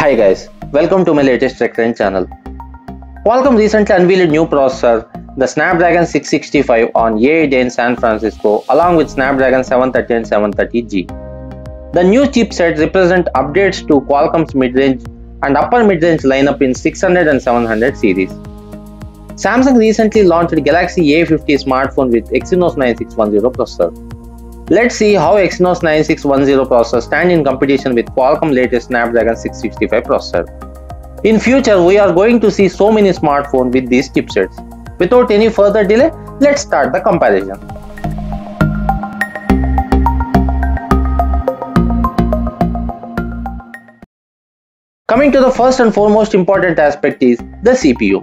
Hi guys, welcome to my latest tech trend channel. Qualcomm recently unveiled a new processor, the Snapdragon 665 on AI Day in San Francisco along with Snapdragon 730 and 730G. The new chipset represents updates to Qualcomm's mid-range and upper mid-range lineup in 600 and 700 series. Samsung recently launched a Galaxy A50 smartphone with Exynos 9610 processor. Let's see how Exynos 9610 processor stand in competition with Qualcomm's latest Snapdragon 665 processor. In future, we are going to see so many smartphones with these chipsets. Without any further delay, let's start the comparison. Coming to the first and foremost important aspect is the CPU.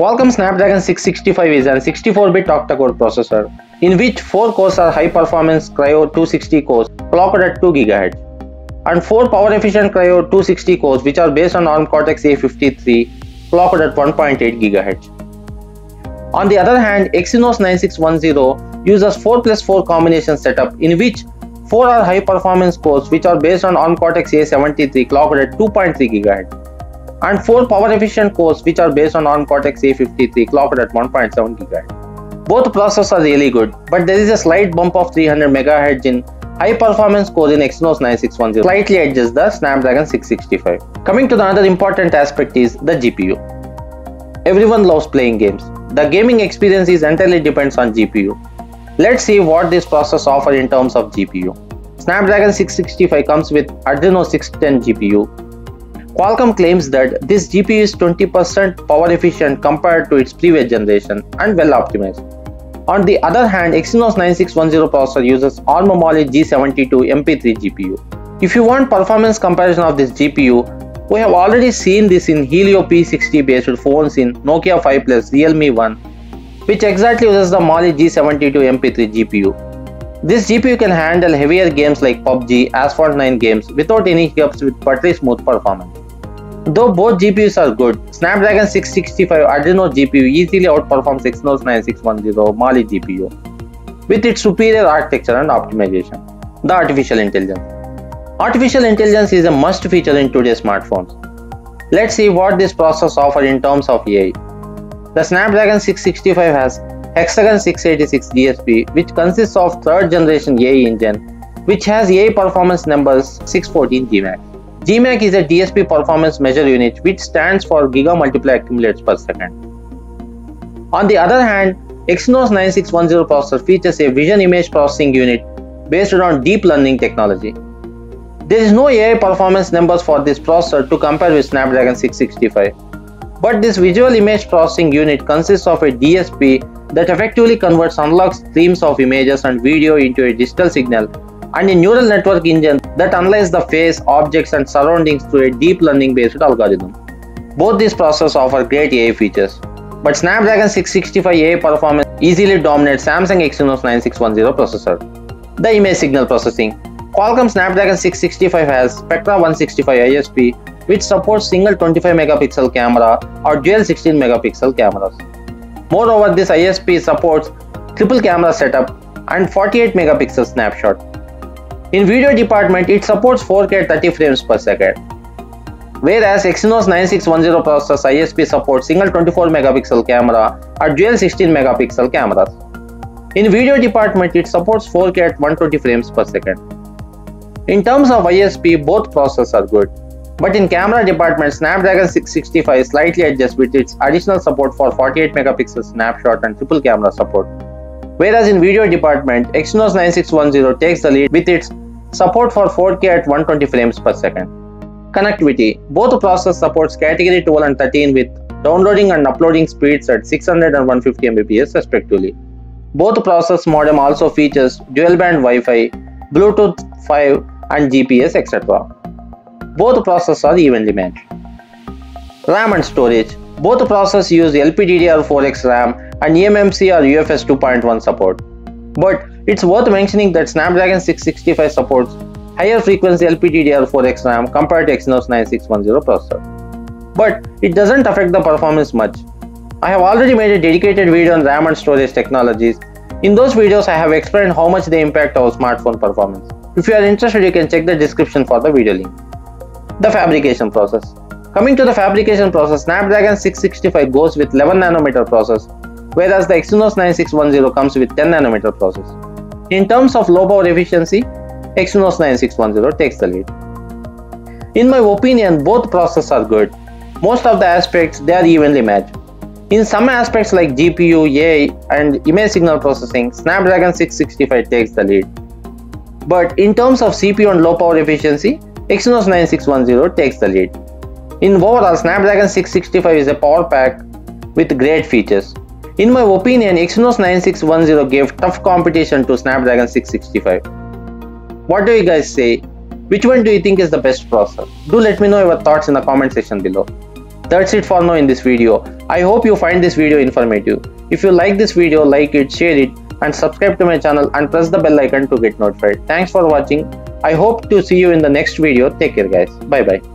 Qualcomm Snapdragon 665 is an 64-bit octa-core processor, in which 4 cores are high-performance Kryo 260 cores clocked at 2 GHz, and 4 power-efficient Kryo 260 cores which are based on ARM Cortex-A53 clocked at 1.8 GHz. On the other hand, Exynos 9610 uses 4+4 combination setup, in which 4 are high-performance cores which are based on ARM Cortex-A73 clocked at 2.3 GHz. And 4 power-efficient cores which are based on ARM Cortex-A53 clocked at 1.7 GHz. Both processors are really good, but there is a slight bump of 300 MHz in high-performance core in Exynos 9610, slightly edges the Snapdragon 665. Coming to the another important aspect is the GPU. Everyone loves playing games. The gaming experience is entirely depends on GPU. Let's see what this processor offers in terms of GPU. Snapdragon 665 comes with Adreno 610 GPU. Qualcomm claims that this GPU is 20% power efficient compared to its previous generation and well optimized. On the other hand, Exynos 9610 processor uses ARM Mali G72 MP3 GPU. If you want performance comparison of this GPU, we have already seen this in Helio P60 based phones in Nokia 5 Plus, Realme 1, which exactly uses the Mali G72 MP3 GPU. This GPU can handle heavier games like PUBG, Asphalt 9 games without any hiccups with buttery smooth performance. Though both GPUs are good, Snapdragon 665 Adreno GPU easily outperforms Exynos 9610 Mali GPU with its superior architecture and optimization. The artificial intelligence. Artificial intelligence is a must feature in today's smartphones. Let's see what this processor offers in terms of AI. The Snapdragon 665 has Hexagon 686 DSP, which consists of 3rd generation AI engine, which has AI performance numbers 614 GMAC. GMAC is a DSP performance measure unit which stands for Giga Multiply Accumulates per second. On the other hand, Exynos 9610 processor features a vision image processing unit based on deep learning technology. There is no AI performance numbers for this processor to compare with Snapdragon 665, but this visual image processing unit consists of a DSP that effectively converts unlocked streams of images and video into a digital signal, and a neural network engine that analyzes the face, objects and surroundings through a deep learning based algorithm. Both these processors offer great AI features, but Snapdragon 665 AI performance easily dominates Samsung Exynos 9610 processor. The image signal processing. Qualcomm Snapdragon 665 has Spectra 165 ISP, which supports single 25 megapixel camera or dual 16 megapixel cameras. Moreover, this ISP supports triple camera setup and 48 megapixel snapshot. In video department, it supports 4K 30 frames per second, whereas Exynos 9610 processor ISP supports single 24 megapixel camera or dual 16 megapixel cameras. In video department, it supports 4K at 120 frames per second. In terms of ISP, both processors are good, but in camera department, Snapdragon 665 slightly adjusts with its additional support for 48 megapixel snapshot and triple camera support, whereas in video department, Exynos 9610 takes the lead with its support for 4K at 120 frames per second. Connectivity. Both processors support category 12 and 13 with downloading and uploading speeds at 600 and 150 Mbps respectively. Both processors modem also features dual band Wi-Fi, Bluetooth 5 and GPS etc. Both processors are evenly matched. RAM and storage. Both processors use LPDDR4X RAM and eMMC or UFS 2.1 support. But it's worth mentioning that Snapdragon 665 supports higher frequency LPDDR4X RAM compared to Exynos 9610 processor. But it doesn't affect the performance much. I have already made a dedicated video on RAM and storage technologies. In those videos, I have explained how much they impact our smartphone performance. If you are interested, you can check the description for the video link. The fabrication process. Coming to the fabrication process, Snapdragon 665 goes with 11nm process, whereas the Exynos 9610 comes with 10nm process. In terms of low power efficiency, Exynos 9610 takes the lead. In my opinion, both processes are good. Most of the aspects, they are evenly matched. In some aspects like GPU, AI and image signal processing, Snapdragon 665 takes the lead. But in terms of CPU and low power efficiency, Exynos 9610 takes the lead. In overall, Snapdragon 665 is a power pack with great features. In my opinion, Exynos 9610 gave tough competition to Snapdragon 665. What do you guys say? Which one do you think is the best processor? Do let me know your thoughts in the comment section below. That's it for now in this video. I hope you find this video informative. If you like this video, like it, share it and subscribe to my channel and press the bell icon to get notified. Thanks for watching. I hope to see you in the next video. Take care guys. Bye bye.